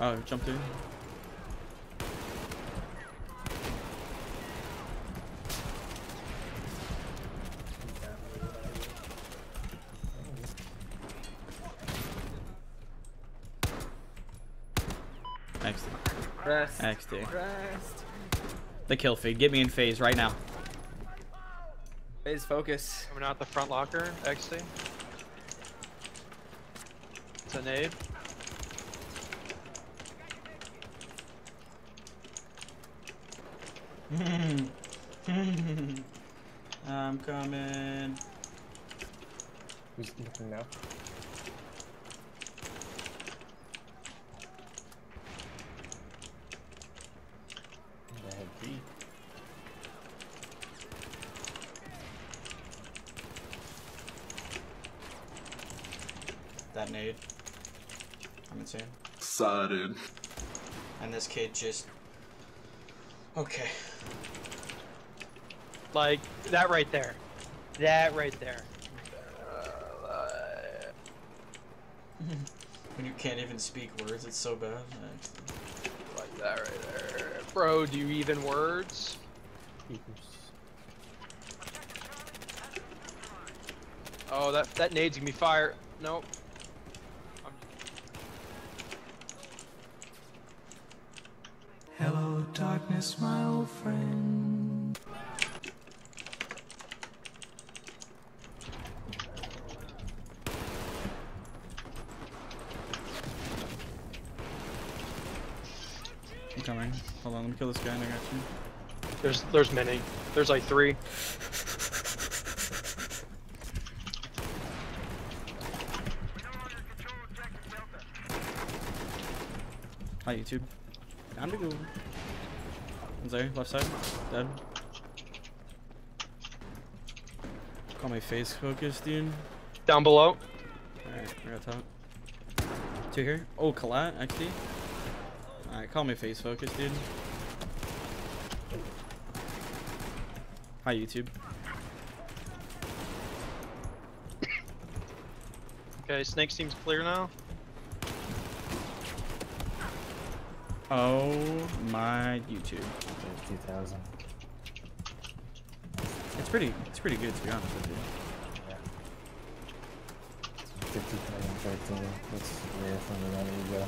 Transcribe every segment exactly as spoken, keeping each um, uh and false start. Oh, jumped in. X D. Rest. X D. Rest. The kill feed. Get me in phase right now. Phase focus. Coming out the front locker. X D. It's a nade. I'm coming. He's looking now. That nade. I'm insane. Excited. And this kid just. Okay. Like, that right there. That right there. When you can't even speak words, it's so bad. Like that right there. Bro, do you even words? Oh, that, that nade's gonna be fire. Nope. Hello, darkness, my old friend. I'm coming. Hold on, let me kill this guy and I got you. There's, there's many. There's like three. Hi, YouTube. I'm to go. One's there, left side. Dead. Call my face focus, dude. Down below. Alright, I got top. Two here. Oh, Collat, X D. Alright, call me face focus, dude. Hi, YouTube. Okay, Snake seems clear now. Oh my YouTube. two thousand. It's pretty. It's pretty good, to be honest with you. Yeah. fifty thousand, thirteen. That's rare from the run we go.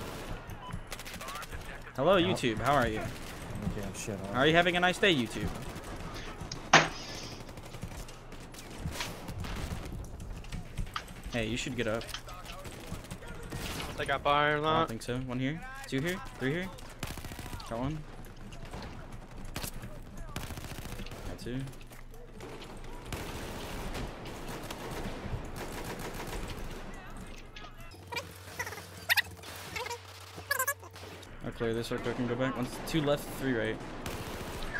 Hello, YouTube. How are you? Okay, shit, right. Are you having a nice day, YouTube? Hey, you should get up. I got fire or not? I don't think so. One here, two here, three here. Got one. Got two. I'll clear this real quick and go back. One's two left, three right.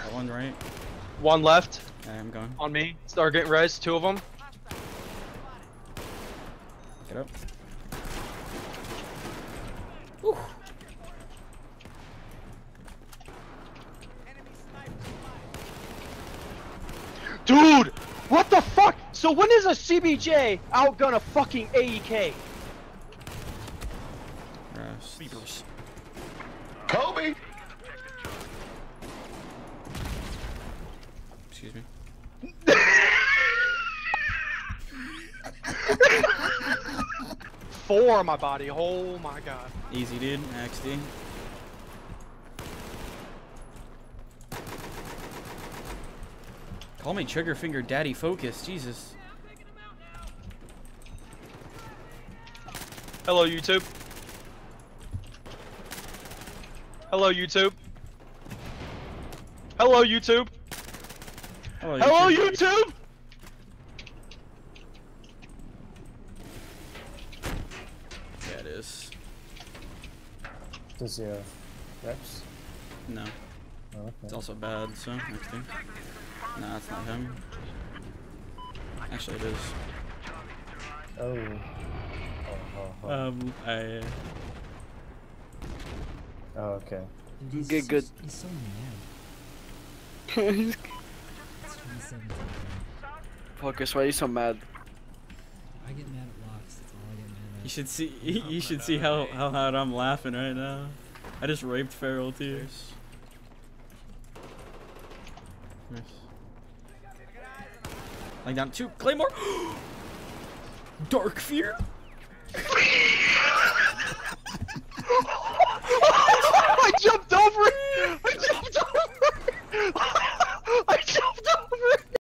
Got one right. One left. Right, I'm going. On me. Start getting res. Two of them. Get up. Woo. Dude! What the fuck? So when is a C B J out gonna fucking A E K? Sleepers. Kobe! Excuse me. Four on my body, oh my god. Easy, dude. X D. Call me trigger finger daddy focus, Jesus. Hello, YouTube. Hello, YouTube. Hello, YouTube. Hello, YouTube. Hello, YouTube. Yeah, it is. Does he have reps? No. Oh, okay. It's also bad, so next thing. Nah, that's not him. Actually, it is. Oh. Oh, oh, oh. Um, I. Oh, okay. Good, good. He's so mad. Focus, why are you so mad? I get mad at locks, that's all I get mad at. You should see, you should see how, how hard I'm laughing right now. I just raped feral tears. Nice. Like down two. Claymore! Dark fear!